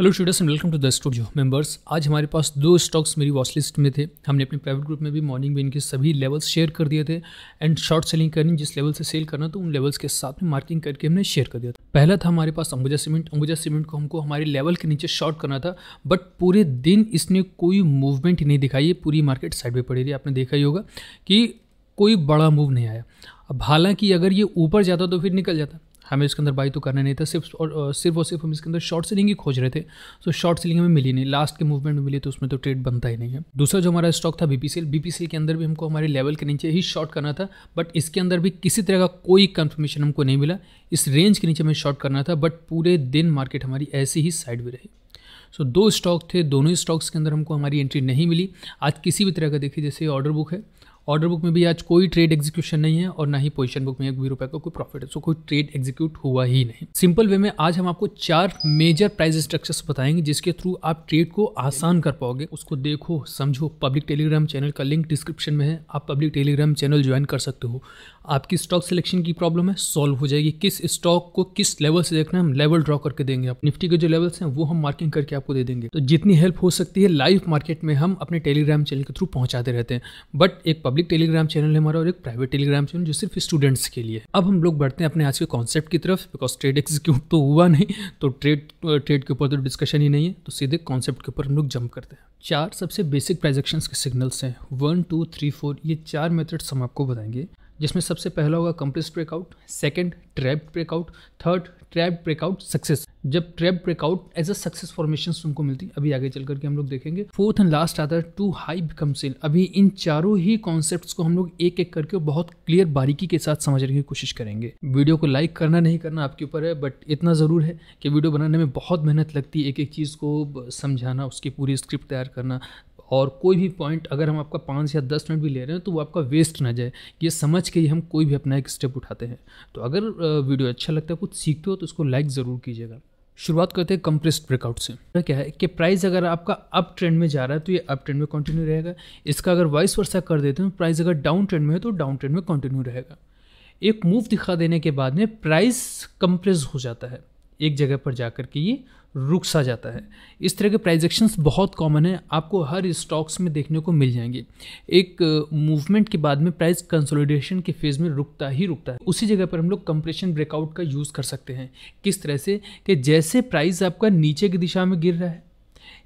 Hello students, welcome to the studio members. आज हमारे पास दो स्टॉक्स मेरी वॉच लिस्ट में थे। हमने अपने प्राइवेट ग्रुप में भी मॉर्निंग में इनके सभी लेवल्स शेयर कर दिए थे एंड शॉर्ट सेलिंग करनी, जिस लेवल से सेल करना तो उन लेवल्स के साथ में मार्किंग करके हमने शेयर कर दिया था। पहला था हमारे पास अंबुजा सीमेंट को हमको हमारे लेवल के नीचे शॉर्ट करना था, बट पूरे दिन इसने कोई मूवमेंट ही नहीं दिखाई है, पूरी मार्केट साइड पर पड़ी रही। आपने देखा ही होगा कि कोई बड़ा मूव नहीं आया। अब हालाँकि अगर ये ऊपर जाता तो फिर निकल जाता, हमें इसके अंदर बाई तो करना नहीं था। सिर्फ और सिर्फ हम इसके अंदर शॉर्ट सेलिंग ही खोज रहे थे, तो शॉर्ट सेलिंग हमें मिली नहीं, लास्ट के मूवमेंट में मिली, तो उसमें तो ट्रेड बनता ही नहीं है। दूसरा जो हमारा स्टॉक था बीपीसीएल के अंदर भी हमको हमारे लेवल के नीचे ही शॉर्ट करना था, बट इसके अंदर भी किसी तरह का कोई कंफर्मेशन हमको नहीं मिला। इस रेंज के नीचे हमें शॉर्ट करना था, बट पूरे दिन मार्केट हमारी ऐसी ही साइड में रही। सो दो स्टॉक थे, दोनों ही स्टॉक्स के अंदर हमको हमारी एंट्री नहीं मिली। आज किसी भी तरह का देखिए, जैसे ऑर्डर बुक है, ऑर्डर बुक में भी आज कोई ट्रेड एग्जीक्यूशन नहीं है और ना ही पोजीशन बुक में ₹1 का कोई प्रॉफिट है। सो कोई ट्रेड एग्जीक्यूट हुआ ही नहीं। सिंपल वे में आज हम आपको चार मेजर प्राइस स्ट्रक्चर्स बताएंगे जिसके थ्रू आप ट्रेड को आसान कर पाओगे। उसको देखो, समझो। पब्लिक टेलीग्राम चैनल का लिंक डिस्क्रिप्शन में है, आप पब्लिक टेलीग्राम चैनल ज्वाइन कर सकते हो। आपकी स्टॉक सिलेक्शन की प्रॉब्लम है, सॉल्व हो जाएगी। किस स्टॉक को किस लेवल से देखना है, हम लेवल ड्रॉ करके देंगे। आप निफ्टी के जो लेवल्स हैं वो हम मार्किंग करके आपको दे देंगे। तो जितनी हेल्प हो सकती है लाइव मार्केट में हम अपने टेलीग्राम चैनल के थ्रू पहुंचाते रहते हैं, बट एक पब्लिक टेलीग्राम चैनल है हमारा और एक प्राइवेट टेलीग्राम चैनल जो सिर्फ स्टूडेंट्स के लिए है। अब हम लोग बढ़ते हैं अपने आज के कॉन्सेप्ट की तरफ, बिकॉज ट्रेड एग्जीक्यूट तो हुआ नहीं, तो ट्रेड के ऊपर तो डिस्कशन ही नहीं है, तो सीधे कॉन्सेप्ट के ऊपर हम लोग जंप करते हैं। चार सबसे बेसिक प्राइस एक्शंस के सिग्नल्स हैं, 1 2 3 4, ये चार मेथड्स हम आपको बताएंगे। जिसमें सबसे पहला होगा compressed breakout, second trap breakout, third trap breakout success. जब trap breakout as a success formation तुमको मिलती है, अभी आगे चल करके हम लोग देखेंगे। फोर्थ एंड लास्ट आता है टू हाई बिकम सेल। अभी इन चारों ही कॉन्सेप्ट्स को हम लोग एक एक करके बहुत क्लियर बारीकी के साथ समझने की कोशिश करेंगे। वीडियो को लाइक करना नहीं करना आपके ऊपर है, बट इतना ज़रूर है कि वीडियो बनाने में बहुत मेहनत लगती है। एक एक चीज़ को समझाना, उसकी पूरी स्क्रिप्ट तैयार करना, और कोई भी पॉइंट अगर हम आपका 5 या 10 मिनट भी ले रहे हैं तो वो आपका वेस्ट ना जाए, ये समझ के ही हम कोई भी अपना एक स्टेप उठाते हैं। तो अगर वीडियो अच्छा लगता है, कुछ सीखते हो तो उसको लाइक ज़रूर कीजिएगा। शुरुआत करते हैं कंप्रेस्ड ब्रेकआउट से। क्या है कि प्राइस अगर आपका अप ट्रेंड में जा रहा है तो ये अप ट्रेंड में कंटिन्यू रहेगा, इसका अगर वाइस वर्सा कर देते हैं, प्राइस अगर डाउन ट्रेंड में है तो डाउन ट्रेंड में कंटिन्यू रहेगा। एक मूव दिखा देने के बाद में प्राइस कंप्रेस हो जाता है, एक जगह पर जाकर के ये रुक सा जाता है। इस तरह के प्राइस एक्शंस बहुत कॉमन है, आपको हर स्टॉक्स में देखने को मिल जाएंगे। एक मूवमेंट के बाद में प्राइस कंसोलिडेशन के फेज़ में रुकता है। उसी जगह पर हम लोग कंप्रेशन ब्रेकआउट का यूज़ कर सकते हैं। किस तरह से कि जैसे प्राइस आपका नीचे की दिशा में गिर रहा है,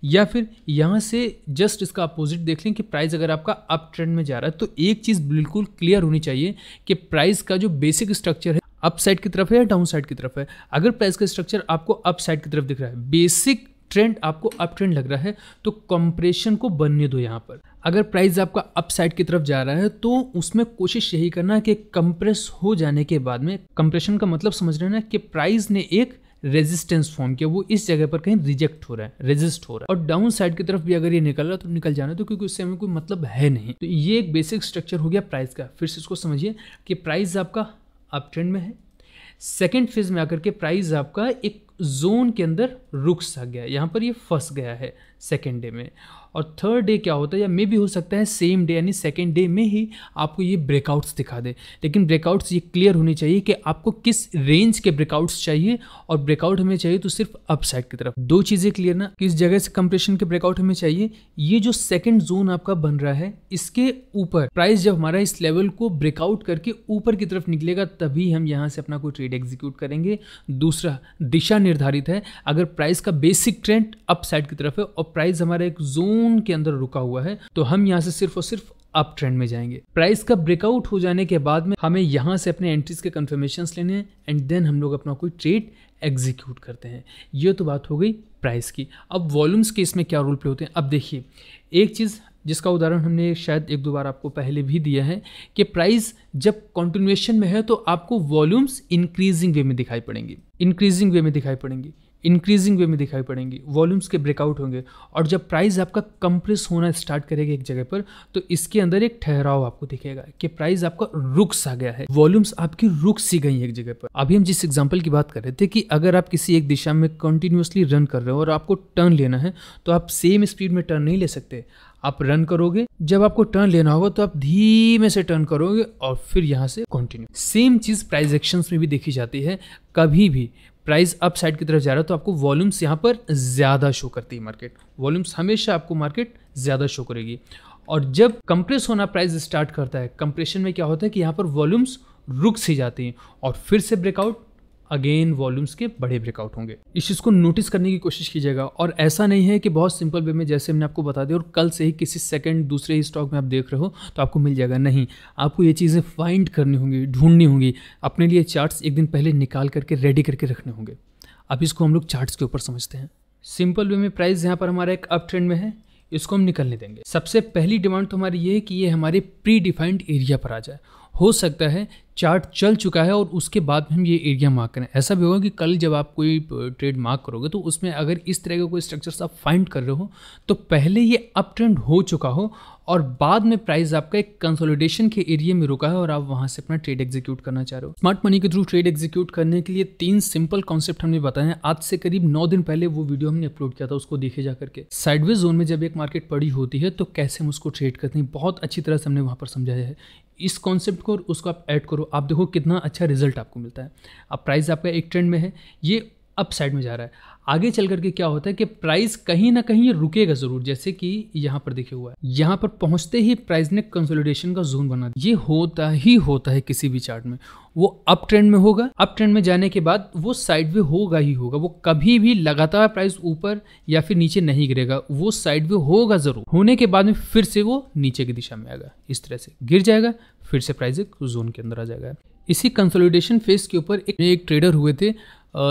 या फिर यहाँ से जस्ट इसका अपोजिट देख लें कि प्राइस अगर आपका अप ट्रेंड में जा रहा है तो एक चीज़ बिल्कुल क्लियर होनी चाहिए कि प्राइस का जो बेसिक स्ट्रक्चर है अप साइड की तरफ है या डाउन साइड की तरफ है। अगर प्राइस का स्ट्रक्चर आपको अप साइड की तरफ दिख रहा है, बेसिक ट्रेंड आपको अप ट्रेंड लग रहा है, तो कंप्रेशन को बनने दो यहाँ पर। अगर प्राइस आपका अप साइड की तरफ जा रहा है तो उसमें कोशिश यही करना कि कंप्रेस हो जाने के बाद में, कंप्रेशन का मतलब समझ रहे हैं ना कि प्राइस ने एक रेजिस्टेंस फॉर्म किया, वो इस जगह पर कहीं रेजिस्ट हो रहा है। और डाउन साइड की तरफ भी अगर ये निकल रहा है तो निकल जाना, तो क्योंकि उससे हमें कोई मतलब है नहीं। तो ये एक बेसिक स्ट्रक्चर हो गया प्राइस का। फिर से इसको समझिए कि प्राइस आपका अप ट्रेंड में है, सेकेंड फेज में आकर के प्राइस आपका एक जोन के अंदर रुक सा गया, यहाँ पर ये फंस गया है सेकेंड डे में। और थर्ड डे क्या होता है, या मे भी हो सकता है सेम डे यानी सेकेंड डे में ही आपको ये ब्रेकआउट्स दिखा दे, लेकिन ब्रेकआउट्स ये क्लियर होने चाहिए कि आपको किस रेंज के ब्रेकआउट्स चाहिए, और ब्रेकआउट हमें चाहिए तो सिर्फ अप साइड की तरफ। दो चीज़ें क्लियर ना, किस जगह से कंप्रेशन के ब्रेकआउट हमें चाहिए, ये जो सेकेंड जोन आपका बन रहा है इसके ऊपर प्राइस जब हमारा इस लेवल को ब्रेकआउट करके ऊपर की तरफ निकलेगा तभी हम यहाँ से अपना कोई ट्रेड एग्जीक्यूट करेंगे। दूसरा, दिशा निर्धारित है। अगर प्राइस का बेसिक ट्रेंड अप साइड की तरफ है और प्राइस हमारा एक जोन के अंदर रुका हुआ है, तो हम यहां से सिर्फ और सिर्फ अप ट्रेंड में जाएंगे। प्राइस का ब्रेकआउट हो जाने के बाद में हमें यहां से अपने एंट्रीज के कंफर्मेशंस लेने हैं एंड देन हम लोग अपना कोई ट्रेड एग्जीक्यूट करते हैं। ये तो बात हो गई प्राइस की। अब वॉल्यूम्स के इसमें क्या रोल प्ले होते हैं, अब देखिए एक चीज़ जिसका उदाहरण हमने शायद 1-2 बार आपको पहले भी दिया है कि प्राइस जब कंटिन्यूएशन में है तो आपको वॉल्यूम्स इंक्रीजिंग वे में दिखाई पड़ेंगे, वॉल्यूम्स के ब्रेकआउट होंगे। और जब प्राइस आपका कंप्रेस होना स्टार्ट करेगा एक जगह पर, तो इसके अंदर एक ठहराव आपको दिखेगा कि प्राइस आपका रुक सा गया है, वॉल्यूम्स आपकी रुक सी गई एक जगह पर। अभी हम जिस एग्जांपल की बात कर रहे थे कि अगर आप किसी एक दिशा में कंटिन्यूसली रन कर रहे हो और आपको टर्न लेना है तो आप सेम स्पीड में टर्न नहीं ले सकते, आप रन करोगे, जब आपको टर्न लेना होगा तो आप धीमे से टर्न करोगे और फिर यहाँ से कंटिन्यू। सेम चीज़ प्राइस एक्शंस में भी देखी जाती है। कभी भी प्राइस अप साइड की तरफ जा रहा है तो आपको वॉल्यूम्स यहाँ पर ज़्यादा शो करती है मार्केट। वॉल्यूम्स हमेशा आपको मार्केट ज़्यादा शो करेगी। और जब कंप्रेस होना प्राइस स्टार्ट करता है, कंप्रेशन में क्या होता है कि यहाँ पर वॉल्यूम्स रुक सी जाती हैं और फिर से ब्रेकआउट, अगेन वॉल्यूम्स के बड़े ब्रेकआउट होंगे। इस चीज़ को नोटिस करने की कोशिश कीजिएगा। और ऐसा नहीं है कि बहुत सिंपल वे में जैसे हमने आपको बता दिया और कल से ही किसी सेकंड दूसरे ही स्टॉक में आप देख रहे हो तो आपको मिल जाएगा, नहीं। आपको ये चीज़ें फाइंड करनी होंगी, ढूंढनी होंगी, अपने लिए चार्ट्स एक दिन पहले निकाल करके रेडी करके रखने होंगे। अब इसको हम लोग चार्ट्स के ऊपर समझते हैं। सिंपल वे में प्राइस यहाँ पर हमारा एक अप ट्रेंड में है, इसको हम निकलने देंगे। सबसे पहली डिमांड तो हमारी ये है कि ये हमारे प्री डिफाइंड एरिया पर आ जाए। हो सकता है चार्ट चल चुका है और उसके बाद हम ये एरिया मार्क करें। ऐसा भी होगा कि कल जब आप कोई ट्रेड मार्क करोगे तो उसमें अगर इस तरह का कोई स्ट्रक्चर्स आप फाइंड कर रहे हो तो पहले ये अप ट्रेंड हो चुका हो और बाद में प्राइस आपका एक कंसोलिडेशन के एरिया में रुका है और आप वहाँ से अपना ट्रेड एग्जीक्यूट करना चाह रहे हो। स्मार्ट मनी के थ्रू ट्रेड एग्जीक्यूट करने के लिए 3 सिंपल कॉन्सेप्ट हमने बताए हैं। आज से करीब 9 दिन पहले वो वीडियो हमने अपलोड किया था, उसको देखे जा करके। साइडवेज जोन में जब एक मार्केट पड़ी होती है तो कैसे हम उसको ट्रेड करते हैं, बहुत अच्छी तरह से हमने वहाँ पर समझाया है। इस कॉन्सेप्ट को और उसको आप ऐड करो, आप देखो कितना अच्छा रिजल्ट आपको मिलता है। अब प्राइस आपका एक ट्रेंड में है, ये अप साइड में जा रहा है। आगे चल करके क्या होता है कि प्राइस कहीं ना कहीं ये रुकेगा ज़रूर, जैसे कि यहाँ पर देखे हुआ है। यहाँ पर पहुँचते ही प्राइस ने कंसोलिडेशन का जोन बना दिया। ये होता है किसी भी चार्ट में। वो अप ट्रेंड में होगा, अप ट्रेंड में जाने के बाद वो साइडवे होगा ही होगा। वो कभी भी लगातार प्राइस ऊपर या फिर नीचे नहीं गिरेगा, वो साइडवे होगा ज़रूर। होने के बाद में फिर से वो नीचे की दिशा में आएगा, इस तरह से गिर जाएगा, फिर से प्राइस एक जोन के अंदर आ जाएगा। इसी कंसोलिडेशन फेज के ऊपर एक ट्रेडर हुए थे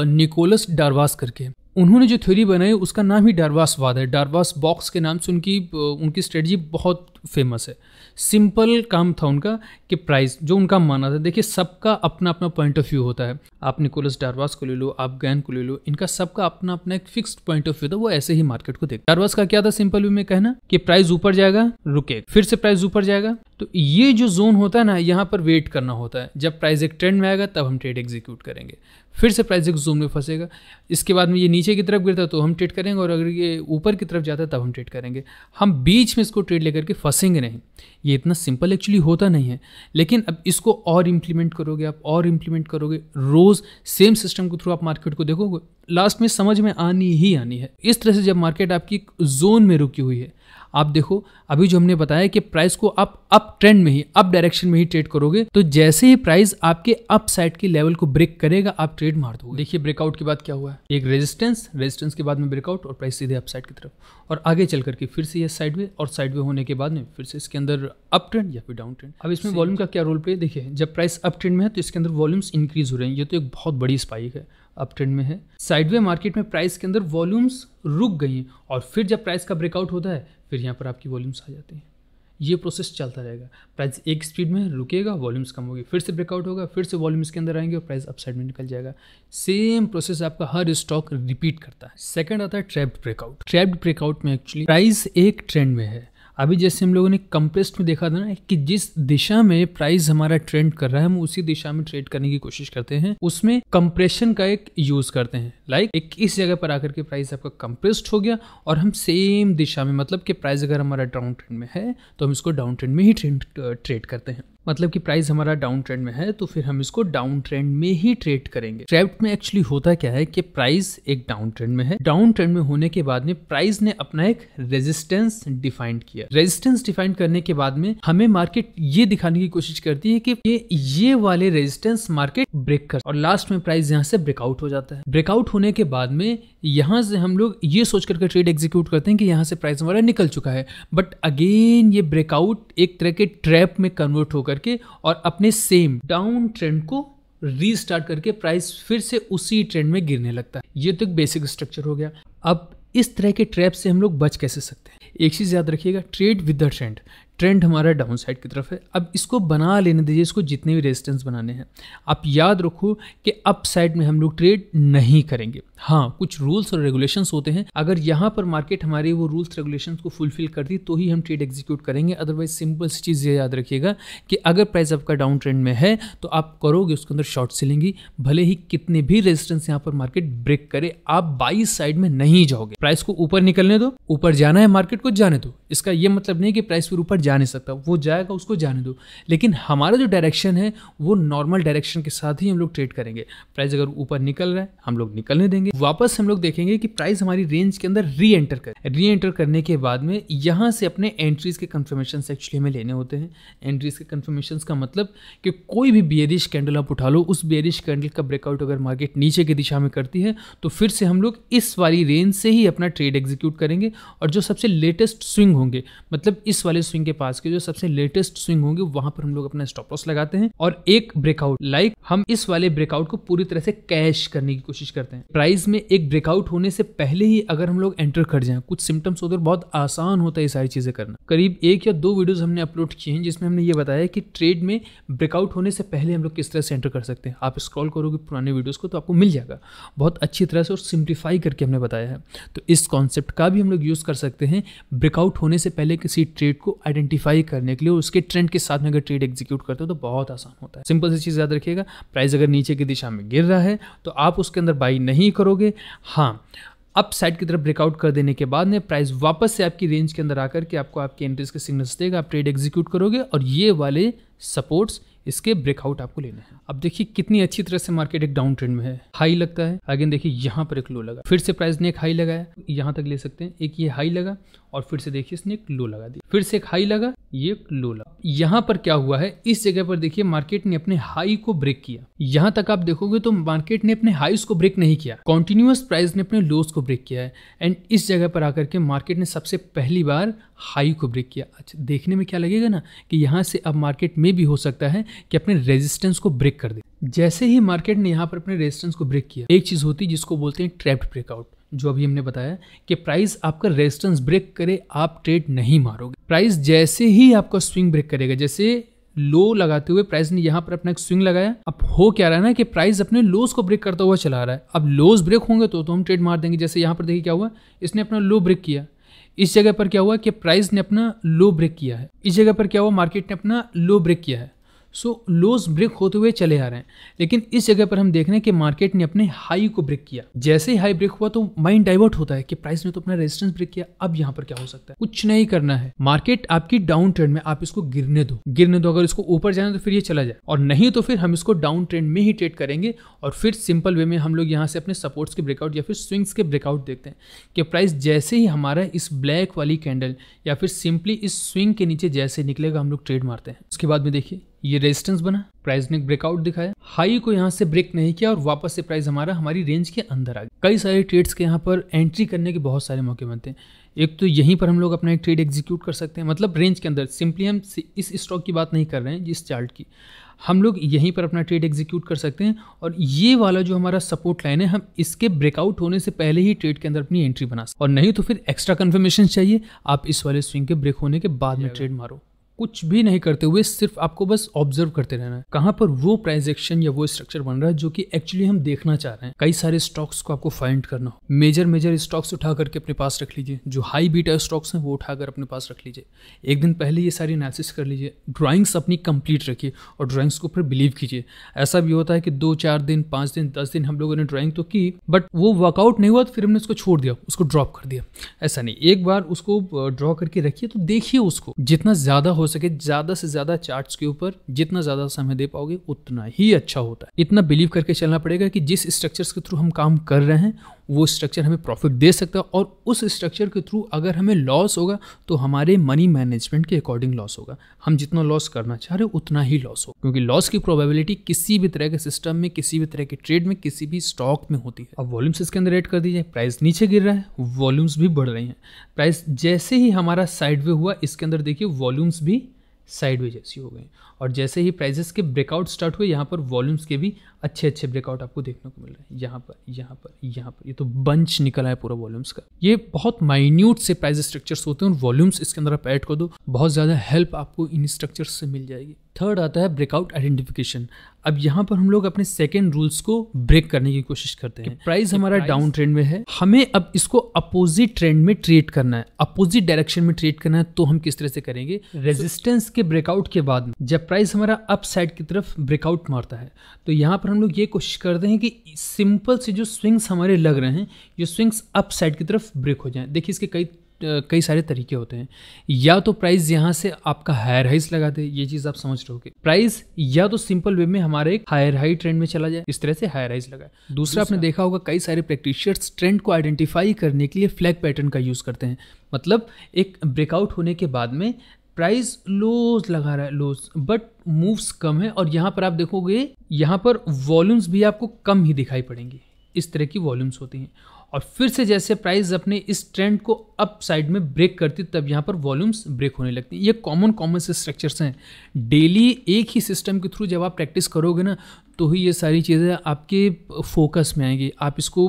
निकोलस डारवास करके। उन्होंने जो थ्योरी बनाई उसका नाम ही डारवासवाद है। डारवास बॉक्स के नाम से उनकी स्ट्रेटजी बहुत फेमस है। सिंपल काम था उनका कि प्राइस जो उनका माना था, देखिए सबका अपना अपना पॉइंट ऑफ व्यू होता है। आप निकोलस डारवास को ले लो, आप गैन को ले लो, इनका सबका अपना अपना एक फिक्स्ड पॉइंट ऑफ व्यू था। वो ऐसे ही मार्केट को देखते। डारवास का क्या था सिंपल व्यू में कहना कि प्राइस ऊपर जाएगा, रुकेगा, फिर से प्राइस ऊपर जाएगा। तो ये जो जोन होता है ना, यहाँ पर वेट करना होता है। जब प्राइस एक ट्रेंड में आएगा तब हम ट्रेड एग्जीक्यूट करेंगे। फिर से प्राइस एक जोन में फंसेगा, इसके बाद में ये नीचे की तरफ गिरता है तो हम ट्रेड करेंगे, और अगर ये ऊपर की तरफ जाता है तब हम ट्रेड करेंगे। हम बीच में इसको ट्रेड लेकर के फंसेंगे नहीं। ये इतना सिंपल एक्चुअली होता नहीं है, लेकिन अब इसको और इम्प्लीमेंट करोगे आप, और इम्प्लीमेंट करोगे, रोज़ सेम सिस्टम के थ्रू आप मार्केट को देखोगे, लास्ट में समझ में आनी ही आनी है। इस तरह से जब मार्केट आपकी जोन में रुकी हुई है, आप देखो अभी जो हमने बताया कि प्राइस को आप अप ट्रेंड में ही, अप डायरेक्शन में ही ट्रेड करोगे, तो जैसे ही प्राइस आपके अप साइड के लेवल को ब्रेक करेगा आप ट्रेड मार दोगे। देखिए ब्रेकआउट के बाद क्या हुआ, एक रेजिस्टेंस के बाद में ब्रेकआउट और प्राइस सीधे अप साइड की तरफ, और आगे चल करके फिर से ये साइडवे, और साइडवे होने के बाद में फिर से इसके अंदर अप ट्रेंड या फिर डाउन ट्रेंड। अब इसमें वॉल्यूम का क्या रोल प्ले, देखिए जब प्राइस अप ट्रेंड में है तो इसके अंदर वॉल्यूम्स इंक्रीज हो रहे हैं, ये तो एक बहुत बड़ी स्पाइक है अप ट्रेंड में है। साइडवे मार्केट में प्राइस के अंदर वॉल्यूम्स रुक गई हैं, और फिर जब प्राइस का ब्रेकआउट होता है फिर यहाँ पर आपकी वॉल्यूम्स आ जाती हैं। ये प्रोसेस चलता रहेगा। प्राइस एक स्पीड में रुकेगा, वॉल्यूम्स कम होगी, फिर से ब्रेकआउट होगा, फिर से वॉल्यूम्स के अंदर आएंगे और प्राइस अपसाइड में निकल जाएगा। सेम प्रोसेस आपका हर स्टॉक रिपीट करता है। सेकेंड आता है ट्रैप्ड ब्रेकआउट। ट्रैप्ड ब्रेकआउट में एक्चुअली प्राइस एक ट्रेंड में है। अभी जैसे हम लोगों ने कंप्रेस्ड में देखा था ना कि जिस दिशा में प्राइस हमारा ट्रेंड कर रहा है हम उसी दिशा में ट्रेड करने की कोशिश करते हैं, उसमें कंप्रेशन का एक यूज करते हैं। एक इस जगह पर आकर के प्राइस आपका कंप्रेस्ड हो गया और हम सेम दिशा में, मतलब कि प्राइस अगर हमारा डाउन ट्रेंड में है तो हम इसको डाउन ट्रेंड में ही ट्रेड करते हैं। मतलब कि प्राइस हमारा डाउन ट्रेंड में है तो फिर हम इसको डाउन ट्रेंड में ही ट्रेड करेंगे। ट्रैप्ड में एक्चुअली होता क्या है कि प्राइस एक डाउन ट्रेंड में है, डाउन ट्रेंड में होने के बाद में प्राइस ने अपना एक रेजिस्टेंस डिफाइन किया। रेजिस्टेंस डिफाइन करने के बाद में हमें मार्केट ये दिखाने की कोशिश करती है कि ये वाले रेजिस्टेंस मार्केट ब्रेक कर, और लास्ट में प्राइस यहाँ से ब्रेकआउट हो जाता है। ब्रेकआउट होने के बाद में यहाँ से हम लोग ये सोच करके ट्रेड एग्जीक्यूट करते हैं कि यहाँ से प्राइस हमारा निकल चुका है, बट अगेन ये ब्रेकआउट एक तरह के ट्रैप में कन्वर्ट होकर के और अपने सेम डाउन ट्रेंड को रीस्टार्ट करके प्राइस फिर से उसी ट्रेंड में गिरने लगता है। ये तो एक बेसिक स्ट्रक्चर हो गया। अब इस तरह के ट्रैप से हम लोग बच कैसे सकते हैं? एक चीज़ याद रखिएगा, trade with the trend. Trend हमारा डाउन साइड की तरफ है, अब इसको बना लेने दीजिए, इसको जितने भी रेजिस्टेंस बनाने हैं। आप याद रखो कि अप साइड में हम लोग ट्रेड नहीं करेंगे। हाँ, कुछ रूल्स और रेगुलेशंस होते हैं, अगर यहाँ पर मार्केट हमारे वो रूल्स रेगुलेशंस को फुलफिल करती तो ही हम ट्रेड एग्जीक्यूट करेंगे। अदरवाइज सिंपल सी चीज़ ये याद रखिएगा कि अगर प्राइस आपका डाउन ट्रेंड में है तो आप करोगे उसके अंदर शॉर्ट सेलिंग, भले ही कितने भी रेजिस्टेंस यहाँ पर मार्केट ब्रेक करे, आप बाई साइड में नहीं जाओगे। प्राइस को ऊपर निकलने दो, ऊपर जाना है मार्केट को जाने दो। इसका ये मतलब नहीं कि प्राइस फिर ऊपर जा नहीं सकता, वो जाएगा उसको जाने दो। लेकिन हमारा जो डायरेक्शन है वो नॉर्मल डायरेक्शन के साथ ही हम लोग ट्रेड करेंगे। प्राइस अगर ऊपर निकल रहा है हम लोग निकलने देंगे, वापस हम लोग देखेंगे कि प्राइस हमारी रेंज के अंदर री एंटर करने के बाद में यहाँ से अपने एंट्रीज के कंफर्मेशन एक्चुअली हमें लेने होते हैं। एंट्रीज के कंफर्मेशन का मतलब कि कोई भी बेयरिश कैंडल आप उठा लो, उस बेयरिश कैंडल का ब्रेकआउट अगर मार्केट नीचे की दिशा में करती है तो फिर से हम लोग इस वाली रेंज से ही अपना ट्रेड एग्जीक्यूट करेंगे और जो सबसे लेटेस्ट स्विंग होंगे, मतलब इस वाले स्विंग के पास के जो सबसे लेटेस्ट स्विंग होंगे वहां पर हम लोग अपना स्टॉप लॉस लगाते हैं और एक ब्रेकआउट लाइक हम इस वाले ब्रेकआउट को पूरी तरह से कैश करने की कोशिश करते हैं। प्राइस में एक ब्रेकआउट होने से पहले ही अगर हम लोग एंटर कर जाएं, कुछ सिम्टम्स होते हैं, बहुत आसान होता है ये सारी चीजें करना। करीब 1 या 2 वीडियोस हमने अपलोड किए हैं जिसमें हमने ये बताया कि ट्रेड में ब्रेकआउट होने से पहले हम लोग किस तरह से एंटर कर सकते हैं। आप स्क्रॉल करोगे पुराने वीडियोस को तो आपको मिल जाएगा, बहुत अच्छी तरह से और सिंप्लीफाई करके हमने बताया है। तो इस कॉन्सेप्ट का भी हम लोग यूज कर सकते हैं ब्रेकआउट होने से पहले किसी ट्रेड को आइडेंटिफाई करने के लिए, उसके ट्रेंड के साथ में अगर ट्रेड एग्जीक्यूट करते हो तो बहुत आसान होता है। सिंपल सी चीज़ याद रखिएगा, प्राइस अगर नीचे की दिशा में गिर रहा है तो आप उसके अंदर बाई नहीं करोगे। हाँ, अप साइड की तरफ ब्रेकआउट कर देने के बाद में प्राइस वापस से आपकी रेंज के अंदर आकर के आपको आपके एंट्रीज के सिग्नल्स देगा, आप ट्रेड एग्जीक्यूट करोगे और ये वाले सपोर्ट्स इसके ब्रेकआउट आपको लेना है। अब देखिए कितनी अच्छी तरह से मार्केट एक डाउन ट्रेंड में है, हाई लगता है, अगेन देखिए यहाँ पर एक लो लगा, फिर से प्राइस ने एक हाई लगाया, यहाँ तक ले सकते हैं, एक ये हाई लगा और फिर से देखिए इसने एक लो लगा दी, फिर से एक हाई लगा, ये एक लो लगा। यहाँ पर क्या हुआ है, इस जगह पर देखिए मार्केट ने अपने हाई को ब्रेक किया। यहाँ तक आप देखोगे तो मार्केट ने अपने हाईज को ब्रेक नहीं किया, कॉन्टिन्यूअस प्राइस ने अपने लोज को ब्रेक किया है एंड इस जगह पर आकर के मार्केट ने सबसे पहली बार हाई को ब्रेक किया। अच्छा, देखने में क्या लगेगा ना कि यहाँ से अब मार्केट में भी हो सकता है कि अपने रेजिस्टेंस को ब्रेक कर दे। जैसे ही मार्केट ने यहाँ पर अपने रेजिस्टेंस को ब्रेक किया, एक चीज होती है जिसको बोलते हैं ट्रैप्ड ब्रेकआउट, जो अभी हमने बताया कि प्राइस आपका रेजिस्टेंस ब्रेक करे आप ट्रेड नहीं मारोगे। प्राइस जैसे ही आपका स्विंग ब्रेक करेगा, जैसे लो लगाते हुए प्राइस ने यहाँ पर अपना एक स्विंग लगाया, अब हो क्या रहा है ना कि प्राइस अपने लोज को ब्रेक करता हुआ चला रहा है। अब लोज ब्रेक होंगे तो हम ट्रेड मार देंगे। जैसे यहाँ पर देखिए क्या हुआ, इसने अपना लो ब्रेक किया, इस जगह पर क्या हुआ कि प्राइस ने अपना लो ब्रेक किया है, इस जगह पर क्या हुआ मार्केट ने अपना लो ब्रेक किया है। सो लोज ब्रेक होते हुए चले आ रहे हैं, लेकिन इस जगह पर हम देख रहे हैं कि मार्केट ने अपने हाई को ब्रेक किया। जैसे ही हाई ब्रेक हुआ तो माइंड डाइवर्ट होता है कि प्राइस ने तो अपना रेजिस्टेंस ब्रेक किया, अब यहाँ पर क्या हो सकता है। कुछ नहीं करना है, मार्केट आपकी डाउन ट्रेंड में, आप इसको गिरने दो गिरने दो। अगर इसको ऊपर जाना तो फिर ये चला जाए, और नहीं तो फिर हम इसको डाउन ट्रेंड में ही ट्रेड करेंगे और फिर सिंपल वे में हम लोग यहाँ से अपने सपोर्ट्स के ब्रेकआउट या फिर स्विंग्स के ब्रेकआउट देखते हैं कि प्राइस जैसे ही हमारा इस ब्लैक वाली कैंडल या फिर सिंपली इस स्विंग के नीचे जैसे निकलेगा हम लोग ट्रेड मारते हैं। उसके बाद में देखिए ये रेजिस्टेंस बना, प्राइस ने ब्रेकआउट दिखाया, हाई को यहाँ से ब्रेक नहीं किया और वापस से प्राइस हमारी रेंज के अंदर आ गया। कई सारे ट्रेड्स के यहाँ पर एंट्री करने के बहुत सारे मौके बनते हैं। एक तो यहीं पर हम लोग अपना एक ट्रेड एग्जीक्यूट कर सकते हैं, मतलब रेंज के अंदर। सिंपली हम इस स्टॉक की बात नहीं कर रहे हैं, जिस चार्ट की, हम लोग यहीं पर अपना ट्रेड एग्जीक्यूट कर सकते हैं और ये वाला जो हमारा सपोर्ट लाइन है हम इसके ब्रेकआउट होने से पहले ही ट्रेड के अंदर अपनी एंट्री बना सकते हैं। और नहीं तो फिर एक्स्ट्रा कन्फर्मेशन चाहिए, आप इस वाले स्विंग के ब्रेक होने के बाद में ट्रेड मारो। कुछ भी नहीं करते हुए सिर्फ आपको बस ऑब्जर्व करते रहना है, कहाँ पर वो प्राइस एक्शन या वो स्ट्रक्चर बन रहा है जो कि एक्चुअली हम देखना चाह रहे हैं। कई सारे स्टॉक्स को आपको फाइंड करना हो, मेजर स्टॉक्स उठा करके अपने पास रख लीजिए, जो हाई बीटा स्टॉक्स हैं वो उठाकर अपने पास रख लीजिए, एक दिन पहले ये सारी एनालिसिस कर लीजिए, ड्राॅइंग्स अपनी कंप्लीट रखिए और ड्राॅइंग्स के ऊपर बिलीव कीजिए। ऐसा भी होता है कि 2, 4 दिन, 5 दिन, 10 दिन हम लोगों ने ड्राॅइंग तो की बट वो वर्कआउट नहीं हुआ तो फिर हमने उसको छोड़ दिया, उसको ड्रॉप कर दिया। ऐसा नहीं, एक बार उसको ड्रॉ करके रखिए तो देखिए उसको, जितना ज़्यादा हो सके ज्यादा से ज्यादा चार्ट्स के ऊपर जितना ज्यादा समय दे पाओगे उतना ही अच्छा होता है। इतना बिलीव करके चलना पड़ेगा कि जिस स्ट्रक्चर्स के थ्रू हम काम कर रहे हैं वो स्ट्रक्चर हमें प्रॉफिट दे सकता है और उस स्ट्रक्चर के थ्रू अगर हमें लॉस होगा तो हमारे मनी मैनेजमेंट के अकॉर्डिंग लॉस होगा। हम जितना लॉस करना चाह रहे हो उतना ही लॉस होगा, क्योंकि लॉस की प्रोबेबिलिटी किसी भी तरह के सिस्टम में, किसी भी तरह के ट्रेड में, किसी भी स्टॉक में होती है। अब वॉल्यूम्स इसके अंदर ऐड कर दीजिए, प्राइस नीचे गिर रहा है, वॉल्यूम्स भी बढ़ रही हैं। प्राइस जैसे ही हमारा साइडवे हुआ इसके अंदर देखिए वॉल्यूम्स भी साइडवे जैसी हो गए और जैसे ही प्राइसेस के ब्रेकआउट स्टार्ट हुए यहाँ पर वॉल्यूम्स के भी अच्छे अच्छे ब्रेकआउट आपको देखने को मिल रहे हैं। यहाँ पर, यहाँ पर, यहाँ पर, ये तो बंच निकला है पूरा वॉल्यूम्स का। ये बहुत माइन्यूट से प्राइस स्ट्रक्चर्स होते हैं और वॉल्यूम्स इसके अंदर आप ऐड कर दो, बहुत ज़्यादा हेल्प आपको इन स्ट्रक्चर्स से मिल जाएगी। थर्ड आता है ब्रेकआउट आइडेंटिफिकेशन। अब यहाँ पर हम लोग अपने सेकेंड रूल्स को ब्रेक करने की कोशिश करते हैं। प्राइस हमारा डाउन ट्रेंड में है, हमें अब इसको अपोजिट ट्रेंड में ट्रेड करना है, अपोजिट डायरेक्शन में ट्रेड करना है, तो हम किस तरह से करेंगे। रेजिस्टेंस के ब्रेकआउट के बाद में जब प्राइस हमारा अप साइड की तरफ ब्रेकआउट मारता है तो यहाँ पर हम लोग ये कोशिश करते हैं कि सिंपल से जो स्विंग्स हमारे लग रहे हैं ये स्विंग्स अप साइड की तरफ ब्रेक हो जाएं। देखिए इसके कई कई सारे तरीके होते हैं। या तो प्राइस यहाँ से आपका हायर हाइस लगा दे, ये चीज आप समझ रहोगे, प्राइस या तो सिंपल वे में हमारे एक हायर हाई ट्रेंड में चला जाए, इस तरह से हायर हाइस लगाए। दूसरा आपने देखा होगा कई सारे प्रैक्टिशनर्स ट्रेंड को आइडेंटिफाई करने के लिए फ्लैग पैटर्न का यूज करते हैं, मतलब एक ब्रेकआउट होने के बाद में प्राइस लोज लगा रहा है, लोज, बट मूव्स कम है, और यहाँ पर आप देखोगे यहाँ पर वॉल्यूम्स भी आपको कम ही दिखाई पड़ेंगी, इस तरह की वॉल्यूम्स होती हैं। और फिर से जैसे प्राइस अपने इस ट्रेंड को अप साइड में ब्रेक करती, तब यहाँ पर वॉल्यूम्स ब्रेक होने लगती हैं। ये कॉमन से स्ट्रक्चर्स हैं। डेली एक ही सिस्टम के थ्रू जब आप प्रैक्टिस करोगे ना, तो ही ये सारी चीज़ें आपके फोकस में आएंगी, आप इसको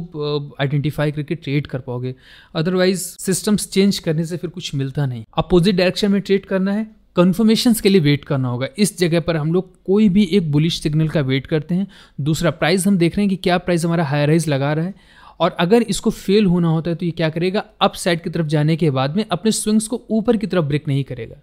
आइडेंटिफाई करके ट्रेड कर पाओगे। अदरवाइज सिस्टम्स चेंज करने से फिर कुछ मिलता नहीं। अपोजिट डायरेक्शन में ट्रेड करना है, कन्फर्मेशंस के लिए वेट करना होगा। इस जगह पर हम लोग कोई भी एक बुलिश सिग्नल का वेट करते हैं। दूसरा, प्राइस हम देख रहे हैं कि क्या प्राइस हमारा हायर हाइज लगा रहा है, और अगर इसको फेल होना होता है तो ये क्या करेगा, अप साइड की तरफ जाने के बाद में अपने स्विंग्स को ऊपर की तरफ ब्रेक नहीं करेगा,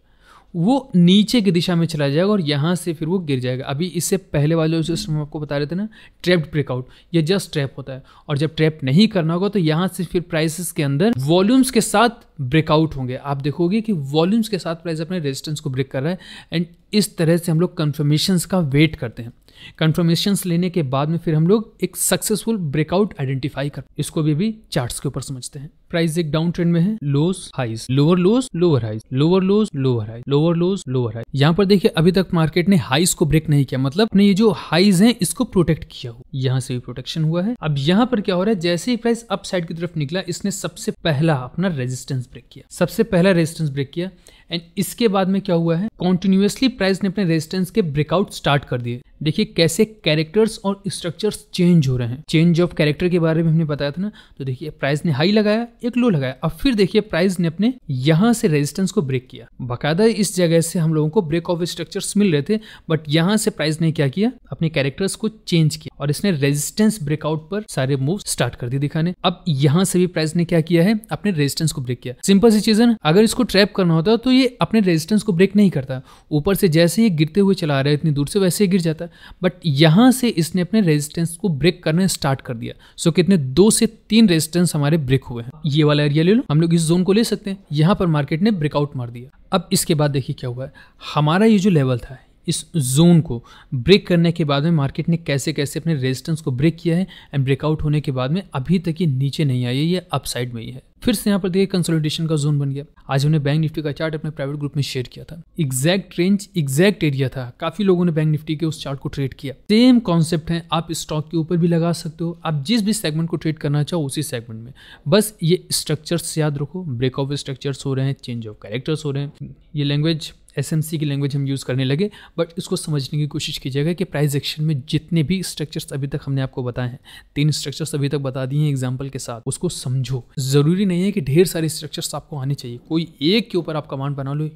वो नीचे की दिशा में चला जाएगा और यहाँ से फिर वो गिर जाएगा। अभी इससे पहले वाले सिस्टम आपको बता रहे थे ना, ट्रैप्ड ब्रेकआउट, ये जस्ट ट्रैप होता है, और जब ट्रैप नहीं करना होगा तो यहाँ से फिर प्राइसेस के अंदर वॉल्यूम्स के साथ ब्रेकआउट होंगे। आप देखोगे कि वॉल्यूम्स के साथ प्राइस अपने रेजिस्टेंस को ब्रेक कर रहा है, एंड इस तरह से हम लोग कन्फर्मेशंस का वेट करते हैं। कन्फर्मेशंस लेने के बाद में फिर हम लोग एक सक्सेसफुल ब्रेकआउट आइडेंटिफाई करते हैं। इसको भी चार्ट्स के ऊपर समझते हैं। प्राइस एक डाउन ट्रेंड में है, lows highs, lower lows lower highs, lower lows lower highs, lower lows lower highs. यहाँ पर देखिए अभी तक मार्केट ने हाइज को ब्रेक नहीं किया, मतलब अपने ये जो हाइज हैं इसको प्रोटेक्ट किया हो, यहाँ से भी प्रोटेक्शन हुआ है। अब यहाँ पर क्या हो रहा है, जैसे ही प्राइस अप साइड की तरफ निकला, इसने सबसे पहला अपना रेजिस्टेंस ब्रेक किया, सबसे पहला रेजिस्टेंस ब्रेक किया, एंड इसके बाद में क्या हुआ है, कॉन्टिन्यूसली प्राइस ने अपने रेजिस्टेंस के ब्रेकआउट स्टार्ट कर दिए। देखिए कैसे कैरेक्टर्स और स्ट्रक्चर्स चेंज हो रहे हैं। चेंज ऑफ कैरेक्टर के बारे में हमने बताया था ना, तो देखिए प्राइस ने हाई लगाया, एक लो लगाया, अब फिर देखिए प्राइस ने अपने यहाँ से रेजिस्टेंस को ब्रेक किया। बाकायदा इस जगह से हम लोगों को ब्रेक ऑफ स्ट्रक्चर्स मिल रहे थे, बट यहाँ से प्राइस ने क्या किया, अपने कैरेक्टर्स को चेंज किया, और इसने रेजिस्टेंस ब्रेकआउट पर सारे मूव्स स्टार्ट कर दिए दिखाने। अब यहाँ से भी प्राइस ने क्या किया है, अपने रेजिस्टेंस को ब्रेक किया। सिंपल सी चीज है ना, अगर इसको ट्रैप करना होता तो ये अपने रेजिस्टेंस को ब्रेक नहीं करता, ऊपर से जैसे ये गिरते हुए चला रहा है इतनी दूर से, वैसे ही गिर जाता, बट यहाँ से इसने अपने रेजिस्टेंस को ब्रेक करना स्टार्ट कर दिया। सो कितने 2 से 3 रेजिस्टेंस हमारे ब्रेक हुए हैं। ये वाला एरिया ले लो, हम लोग इस जोन को ले सकते हैं, यहाँ पर मार्केट ने ब्रेकआउट मार दिया। अब इसके बाद देखिए क्या हुआ है, हमारा ये जो लेवल था, इस जोन को ब्रेक करने के बाद में मार्केट ने कैसे कैसे अपने रेजिस्टेंस को ब्रेक किया है, एंड ब्रेकआउट होने के बाद में अभी तक ये नीचे नहीं आई है, ये अप साइड में ही है। फिर से यहाँ पर देखिए कंसोलिडेशन का जोन बन गया। आज हमने बैंक निफ्टी का चार्ट अपने प्राइवेट ग्रुप में शेयर किया था, एग्जैक्ट रेंज एग्जैक्ट एरिया था, काफी लोगों ने बैंक निफ्टी के उस चार्ट को ट्रेड किया। सेम कॉन्सेप्ट है, आप स्टॉक के ऊपर भी लगा सकते हो, आप जिस भी सेगमेंट को ट्रेड करना चाहो उसी सेगमेंट में, बस ये स्ट्रक्चर्स याद रखो, ब्रेक ऑफ स्ट्रक्चर्स हो रहे हैं, चेंज ऑफ कैरेक्टर्स हो रहे हैं। ये लैंग्वेज SMC की लैंग्वेज हम यूज़ करने लगे, बट इसको समझने की कोशिश कीजिएगा कि प्राइस एक्शन में जितने भी स्ट्रक्चर्स अभी तक हमने आपको बताए हैं, 3 स्ट्रक्चर्स अभी तक बता दिए हैं एग्जांपल के साथ, उसको समझो। ज़रूरी नहीं है कि ढेर सारे स्ट्रक्चर्स आपको आने चाहिए, कोई एक के ऊपर आप कमांड बना लो,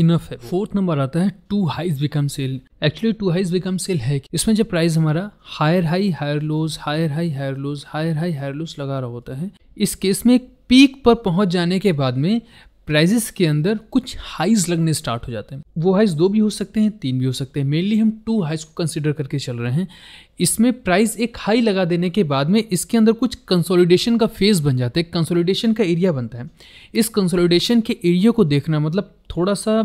इनफ है। 4th नंबर आता है two highs become sell. Actually two highs become sell है कि इसमें जब प्राइस हमारा higher high higher lows, higher high higher lows, higher high higher lows लगा रहा होता है, इस केस में एक पीक पर पहुंच जाने के बाद में प्राइजेस के अंदर कुछ हाइज लगने स्टार्ट हो जाते हैं। वो हाइज 2 भी हो सकते हैं, 3 भी हो सकते हैं, मेनली हम 2 हाइज को कंसिडर करके चल रहे हैं। इसमें प्राइस एक हाई लगा देने के बाद में इसके अंदर कुछ कंसोलिडेशन का फेज बन जाता है, कंसोलिडेशन का एरिया बनता है। इस कंसोलिडेशन के एरिया को देखना, मतलब थोड़ा सा,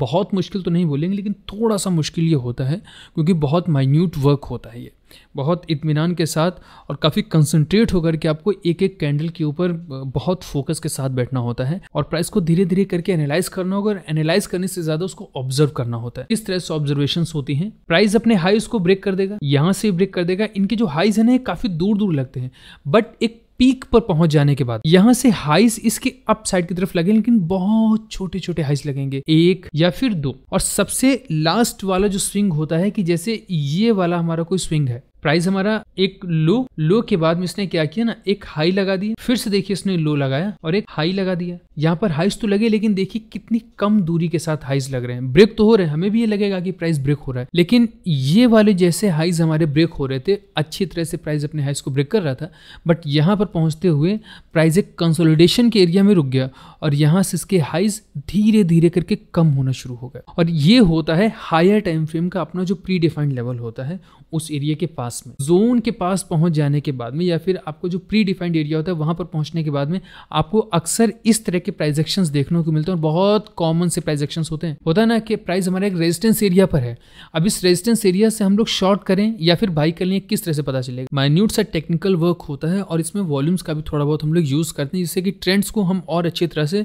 बहुत मुश्किल तो नहीं बोलेंगे, लेकिन थोड़ा सा मुश्किल ये होता है क्योंकि बहुत माइन्यूट वर्क होता है, ये बहुत इत्मीनान के साथ और काफ़ी कंसंट्रेट होकर के आपको एक एक कैंडल के ऊपर बहुत फोकस के साथ बैठना होता है, और प्राइस को धीरे धीरे करके एनालाइज करना होगा, और एनालाइज करने से ज़्यादा उसको ऑब्जर्व करना होता है। इस तरह से ऑब्जर्वेशंस होती हैं। प्राइस अपने हाइज को ब्रेक कर देगा, यहाँ से ब्रेक कर देगा, इनके जो हाइज है ना काफ़ी दूर दूर लगते हैं, बट एक पीक पर पहुंच जाने के बाद यहाँ से हाइज इसके अप साइड की तरफ लगे, लेकिन बहुत छोटे छोटे हाइज लगेंगे, 1 या फिर 2, और सबसे लास्ट वाला जो स्विंग होता है कि जैसे ये वाला हमारा कोई स्विंग है, प्राइस हमारा एक लो के बाद में इसने क्या किया ना, एक हाई लगा दी, फिर से देखिए इसने लो लगाया और एक हाई लगा दिया। यहाँ पर हाइज तो लगे, लेकिन देखिए कितनी कम दूरी के साथ हाइज लग रहे हैं, ब्रेक तो हो रहे हैं, हमें भी ये लगेगा कि प्राइस ब्रेक हो रहा है, लेकिन ये वाले जैसे हाइज हमारे ब्रेक हो रहे थे, अच्छी तरह से प्राइस अपने हाइज को ब्रेक कर रहा था, बट यहाँ पर पहुँचते हुए प्राइस एक कंसोलिडेशन के एरिया में रुक गया, और यहाँ से इसके हाइज धीरे धीरे करके कम होना शुरू हो गया, और ये होता है हायर टाइम फ्रेम का अपना जो प्री डिफाइंड लेवल होता है, उस एरिया के पास पास में, जोन के पास पहुंच जाने के बाद में या फिर आपको जो प्री डिफाइंड एरिया होता है वहां पर पहुंचने के बाद में आपको अक्सर इस तरह के प्राइस एक्शंस देखने को मिलते हैं और बहुत कॉमन से प्राइस एक्शंस होते हैं। होता है ना कि प्राइस हमारे एक रेजिस्टेंस एरिया पर है, अब इस रेजिस्टेंस एरिया से हम लोग शॉर्ट करें या फिर बाई कर लें, किस तरह से पता चलेगा। माइन्यूट सा टेक्निकल वर्क होता है और इसमें वॉल्यूम्स का भी थोड़ा बहुत हम लोग यूज़ करते हैं, जिससे कि ट्रेंड्स को हम और अच्छी तरह से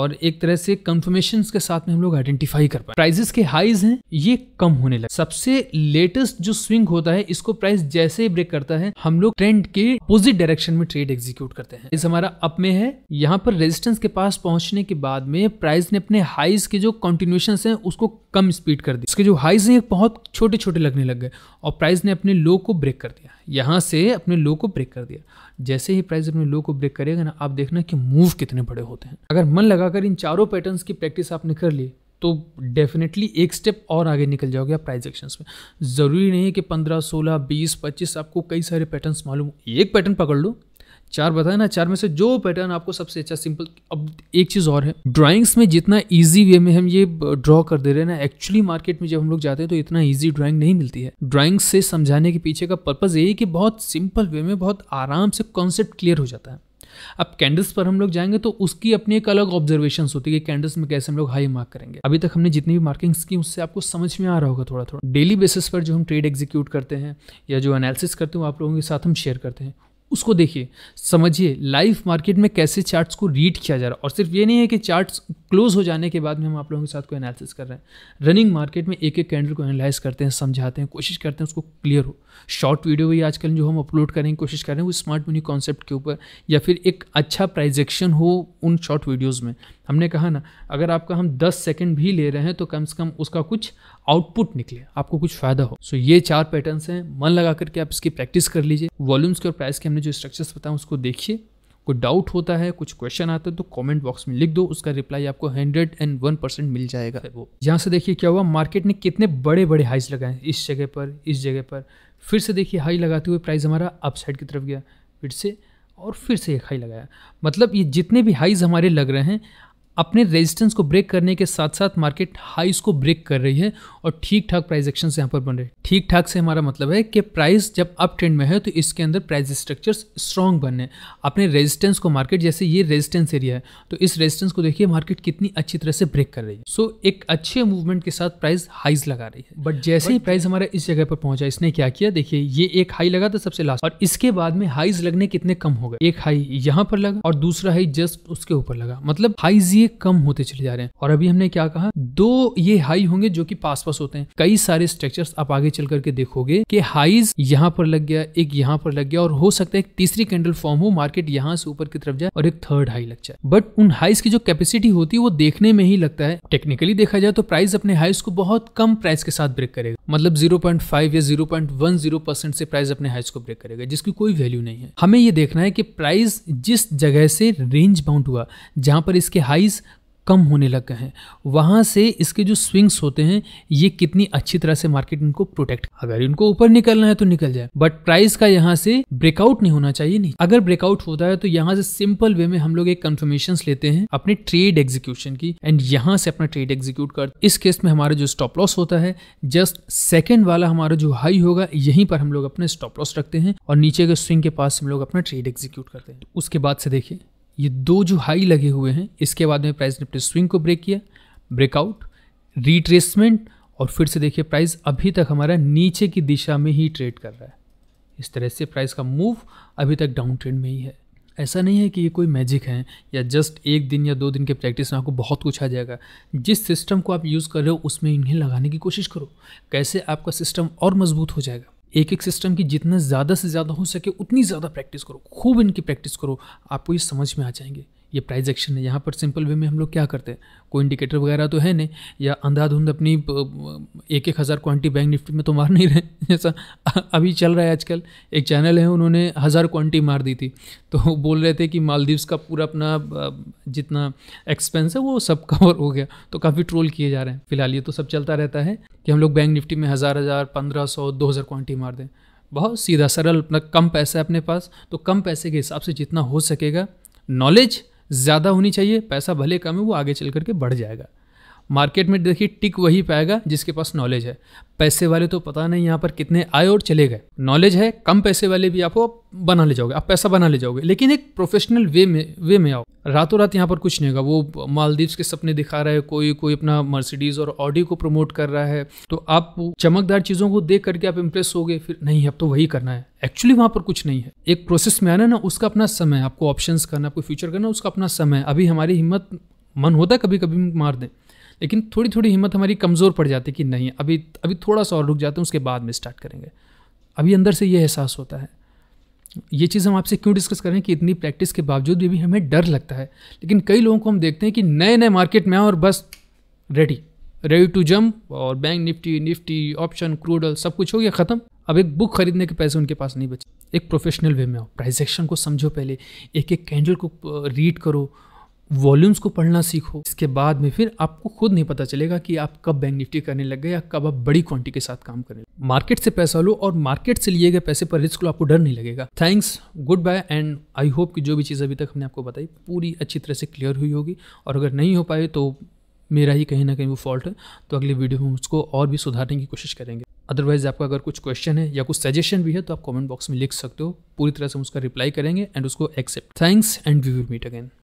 और एक तरह से कंफर्मेशंस के साथ में हम लोग आइडेंटिफाई कर पाए। प्राइसेस के हाइज हैं ये कम होने लगे, सबसे लेटेस्ट जो स्विंग होता है इसको प्राइस जैसे ही ब्रेक करता है हम लोग ट्रेंड के अपोजिट डायरेक्शन में ट्रेड एग्जीक्यूट करते हैं। इस हमारा अप में है, यहाँ पर रेजिस्टेंस के पास पहुंचने के बाद में प्राइस ने अपने हाइज के जो कंटिन्यूएशन है उसको कम स्पीड कर दी, इसके जो हाइज हैं बहुत छोटे छोटे लगने लग गए और प्राइस ने अपने लो को ब्रेक कर दिया, यहाँ से अपने लो को ब्रेक कर दिया। जैसे ही प्राइस अपने लो को ब्रेक करेगा ना, आप देखना कि मूव कितने बड़े होते हैं। अगर मन लगाकर इन चारों पैटर्न्स की प्रैक्टिस आपने कर ली तो डेफिनेटली एक स्टेप और आगे निकल जाओगे आप प्राइस एक्शंस में। ज़रूरी नहीं है कि 15, 16, 20, 25 आपको कई सारे पैटर्न्स मालूम, एक पैटर्न पकड़ लो, चार बताए ना, चार में से जो पैटर्न आपको सबसे अच्छा सिंपल। अब एक चीज़ और है, ड्राइंग्स में जितना इजी वे में हम ये ड्रॉ कर दे रहे हैं ना, एक्चुअली मार्केट में जब हम लोग जाते हैं तो इतना इजी ड्राइंग नहीं मिलती है। ड्राइंग्स से समझाने के पीछे का पर्पज़ यही कि बहुत सिंपल वे में बहुत आराम से कॉन्सेप्ट क्लियर हो जाता है। अब कैंडल्स पर हम लोग जाएंगे तो उसकी अपनी एक अलग ऑब्जर्वेशन होती है कि कैंडल्स में कैसे हम लोग हाई मार्क करेंगे। अभी तक हमने जितनी भी मार्किंग की उससे आपको समझ में आ रहा होगा थोड़ा थोड़ा। डेली बेसिस पर जो हम ट्रेड एग्जीक्यूट करते हैं या जो एनालिसिस करते हैं आप लोगों के साथ हम शेयर करते हैं, उसको देखिए, समझिए लाइव मार्केट में कैसे चार्ट्स को रीड किया जा रहा है। और सिर्फ ये नहीं है कि चार्ट्स क्लोज हो जाने के बाद में हम आप लोगों के साथ कोई एनालिसिस कर रहे हैं, रनिंग मार्केट में एक एक कैंडल को एनालाइज करते हैं, समझाते हैं, कोशिश करते हैं उसको क्लियर हो। शॉर्ट वीडियो भी आजकल जो हम अपलोड करेंगे कोशिश कर रहे हैं वो स्मार्ट मनी कॉन्सेप्ट के ऊपर या फिर एक अच्छा प्राइजेक्शन हो उन शॉर्ट वीडियोज़ में। हमने कहा ना, अगर आपका हम 10 सेकंड भी ले रहे हैं तो कम से कम उसका कुछ आउटपुट निकले, आपको कुछ फ़ायदा हो। सो ये चार पैटर्न्स हैं, मन लगा करके आप इसकी प्रैक्टिस कर लीजिए। वॉल्यूम्स के और प्राइस के हमने जो स्ट्रक्चर्स बताए उसको देखिए, कोई डाउट होता है, कुछ क्वेश्चन आता है तो कमेंट बॉक्स में लिख दो, उसका रिप्लाई आपको 101% मिल जाएगा। वो यहाँ से देखिए क्या हुआ, मार्केट ने कितने बड़े बड़े हाइज लगाए इस जगह पर, इस जगह पर, फिर से देखिए हाई लगाते हुए प्राइस हमारा अपसाइड की तरफ गया, फिर से और फिर से एक हाई लगाया। मतलब ये जितने भी हाइज हमारे लग रहे हैं अपने रेजिस्टेंस को ब्रेक करने के साथ साथ मार्केट हाइस को ब्रेक कर रही है और ठीक ठाक प्राइस एक्शंस यहाँ पर बन रहे हैं। ठीक ठाक से हमारा मतलब है कि प्राइस जब अप ट्रेंड में है तो इसके अंदर प्राइस स्ट्रक्चर्स स्ट्रांग बनने, अपने रेजिस्टेंस को मार्केट, जैसे ये रेजिस्टेंस एरिया है तो इस रेजिस्टेंस को देखिए मार्केट कितनी अच्छी तरह से ब्रेक कर रही है। सो एक अच्छे मूवमेंट के साथ प्राइस हाइज लगा रही है। बट जैसे ही प्राइस हमारा इस जगह पर पहुंचा, इसने क्या किया देखिए, ये एक हाई लगा था सबसे लास्ट और इसके बाद में हाइज लगने कितने कम हो गए। एक हाई यहाँ पर लगा और दूसरा हाई जस्ट उसके ऊपर लगा, मतलब हाइज कम होते चले जा रहे हैं। और अभी हमने क्या कहा, दो ये हाई होंगे जो कि पास पास होते हैं। कई सारे स्ट्रक्चर्स आप आगे चल करके देखोगे कि हाईज यहाँ पर लग गया, एक यहाँ पर लग गया और हो सकता है एक तीसरी कैंडल फॉर्म हो, मार्केट यहाँ से ऊपर की तरफ जाए और एक थर्ड हाई लग जाए। बट उन हाइज की जो कैपेसिटी होती है वो देखने में ही लगता है। टेक्निकली देखा जाए तो प्राइस अपने हाइज को बहुत कम प्राइस के साथ ब्रेक करेगा, मतलब 0.5 या 0.10% से प्राइस अपने हाइज को ब्रेक करेगा, जिसकी कोई वैल्यू नहीं है। हमें यह देखना है कि प्राइस जिस जगह से रेंज बाउंड हुआ, जहां पर इसके हाई कम होने लग गए हैं, वहाँ से इसके जो स्विंग्स होते हैं ये कितनी अच्छी तरह से मार्केट इनको प्रोटेक्ट, अगर इनको ऊपर निकलना है तो निकल जाए, बट प्राइस का यहाँ से ब्रेकआउट नहीं होना चाहिए। नहीं, अगर ब्रेकआउट होता है तो यहाँ से सिंपल वे में हम लोग एक कंफर्मेशन लेते हैं अपने ट्रेड एग्जीक्यूशन की एंड यहाँ से अपना ट्रेड एग्जीक्यूट कर। इस केस में हमारा जो स्टॉप लॉस होता है, जस्ट सेकेंड वाला हमारा जो हाई होगा यहीं पर हम लोग अपना स्टॉप लॉस रखते हैं और नीचे के स्विंग के पास हम लोग अपना ट्रेड एग्जीक्यूट करते हैं। उसके बाद से देखिए ये दो जो हाई लगे हुए हैं, इसके बाद में प्राइस ने अपने स्विंग को ब्रेक किया, ब्रेकआउट, रिट्रेसमेंट और फिर से देखिए प्राइस अभी तक हमारा नीचे की दिशा में ही ट्रेड कर रहा है। इस तरह से प्राइस का मूव अभी तक डाउन ट्रेंड में ही है। ऐसा नहीं है कि ये कोई मैजिक है या जस्ट एक दिन या दो दिन के प्रैक्टिस में आपको बहुत कुछ आ जाएगा। जिस सिस्टम को आप यूज़ कर रहे हो उसमें इन्हें लगाने की कोशिश करो, कैसे आपका सिस्टम और मजबूत हो जाएगा। एक एक सिस्टम की जितना ज़्यादा से ज़्यादा हो सके उतनी ज़्यादा प्रैक्टिस करो, खूब इनकी प्रैक्टिस करो, आपको ये समझ में आ जाएंगे। ये प्राइस एक्शन है, यहाँ पर सिंपल वे में हम लोग क्या करते हैं, कोई इंडिकेटर वगैरह तो है नहीं या अंधाधुंध अपनी 1,000 क्वांटिटी बैंक निफ्टी में तो मार नहीं रहे, जैसा अभी चल रहा है आजकल। एक चैनल है उन्होंने 1000 क्वांटिटी मार दी थी तो बोल रहे थे कि मालदीव्स का पूरा अपना जितना एक्सपेंस है वो सब कवर हो गया, तो काफ़ी ट्रोल किए जा रहे हैं। फिलहाल ये तो सब चलता रहता है कि हम लोग बैंक निफ्टी में 1000, 1500, 2000 क्वांटिटी मार दें। बहुत सीधा सरल, अपना कम पैसा है अपने पास तो कम पैसे के हिसाब से जितना हो सकेगा, नॉलेज ज़्यादा होनी चाहिए, पैसा भले कम है वो आगे चल करके बढ़ जाएगा। मार्केट में देखिए टिक वही पाएगा जिसके पास नॉलेज है। पैसे वाले तो पता नहीं यहाँ पर कितने आए और चले गए। नॉलेज है, कम पैसे वाले भी आपको बना ले जाओगे, आप पैसा बना ले जाओगे, लेकिन एक प्रोफेशनल वे में आओ। रातों रात यहाँ पर कुछ नहीं होगा। वो मालदीव्स के सपने दिखा रहा है, कोई अपना मर्सिडीज और ऑडी को प्रमोट कर रहा है, तो आप चमकदार चीज़ों को देख करके आप इम्प्रेस हो गए, फिर नहीं अब तो वही करना है। एक्चुअली वहाँ पर कुछ नहीं है। एक प्रोसेस में आना ना, उसका अपना समय, आपको ऑप्शंस करना, आपको फ्यूचर करना, उसका अपना समय। अभी हमारी हिम्मत मन होता है कभी कभी मार दें, लेकिन थोड़ी थोड़ी हिम्मत हमारी कमज़ोर पड़ जाती है कि नहीं अभी थोड़ा सा और रुक जाते हैं, उसके बाद में स्टार्ट करेंगे। अभी अंदर से ये एहसास होता है। ये चीज़ हम आपसे क्यों डिस्कस कर रहे हैं कि इतनी प्रैक्टिस के बावजूद भी हमें डर लगता है, लेकिन कई लोगों को हम देखते हैं कि नए नए मार्केट में आए और बस रेडी टू जंप, और बैंक निफ्टी ऑप्शन क्रूडल सब कुछ हो गया ख़त्म। अब एक बुक खरीदने के पैसे उनके पास नहीं बचे। एक प्रोफेशनल वे में आओ, प्राइस एक्शन को समझो, पहले एक एक कैंडल को रीड करो, वॉल्यूम्स को पढ़ना सीखो। इसके बाद में फिर आपको खुद नहीं पता चलेगा कि आप कब बैंक निफ्टी करने लग गए या कब आप बड़ी क्वांटिटी के साथ काम करने लगे। मार्केट से पैसा लो और मार्केट से लिए गए पैसे पर रिस्क लो, आपको डर नहीं लगेगा। Thanks, good bye, and I hope कि जो भी चीज़ अभी तक हमने आपको बताई पूरी अच्छी तरह से क्लियर हुई होगी, और अगर नहीं हो पाए तो मेरा ही कहीं ना कहीं वो फॉल्ट है, तो अगली वीडियो में उसको और भी सुधारने की कोशिश करेंगे। अदरवाइज आपका अगर कुछ क्वेश्चन है या कुछ सजेशन भी है तो आप कमेंट बॉक्स में लिख सकते हो, पूरी तरह से हम उसका रिप्लाई करेंगे एंड उसको accept. Thanks and we will meet again.